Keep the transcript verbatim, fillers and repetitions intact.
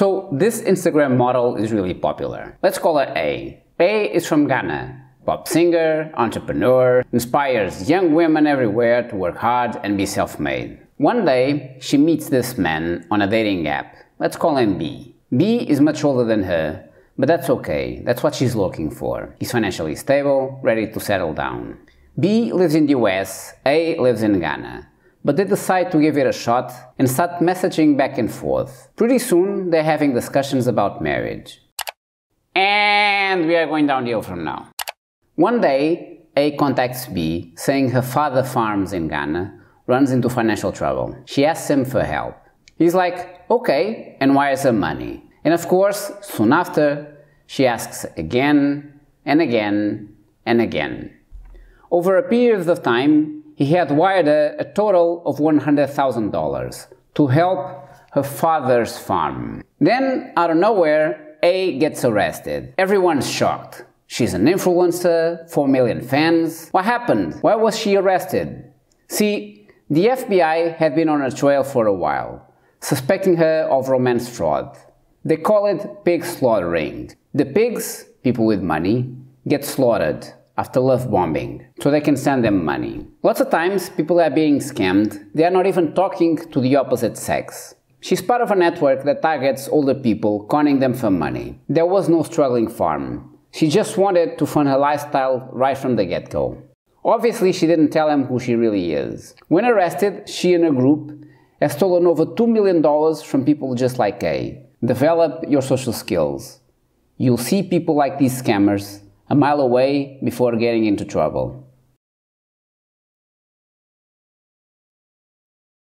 So this Instagram model is really popular. Let's call her A. A is from Ghana. Pop singer, entrepreneur, inspires young women everywhere to work hard and be self-made. One day, she meets this man on a dating app. Let's call him B. B is much older than her, but that's okay, that's what she's looking for. He's financially stable, ready to settle down. B lives in the U S, A lives in Ghana. But they decide to give it a shot and start messaging back and forth. Pretty soon, they're having discussions about marriage. And we are going downhill from now. One day, A contacts B, saying her father farms in Ghana, runs into financial trouble. She asks him for help. He's like, okay, and wires her money. And of course, soon after, she asks again, and again, and again. Over a period of time, he had wired her a total of one hundred thousand dollars to help her father's farm. Then, out of nowhere, A gets arrested. Everyone's shocked. She's an influencer, four million fans. What happened? Why was she arrested? See, the F B I had been on her trail for a while, suspecting her of romance fraud. They call it pig slaughtering. The pigs, people with money, get slaughtered after love bombing, so they can send them money. Lots of times, people are being scammed. They are not even talking to the opposite sex. She's part of a network that targets older people, conning them for money. There was no struggling farm. She just wanted to fund her lifestyle right from the get-go. Obviously, she didn't tell him who she really is. When arrested, she and her group have stolen over two million dollars from people just like A. Develop your social skills. You'll see people like these scammers a mile away before getting into trouble.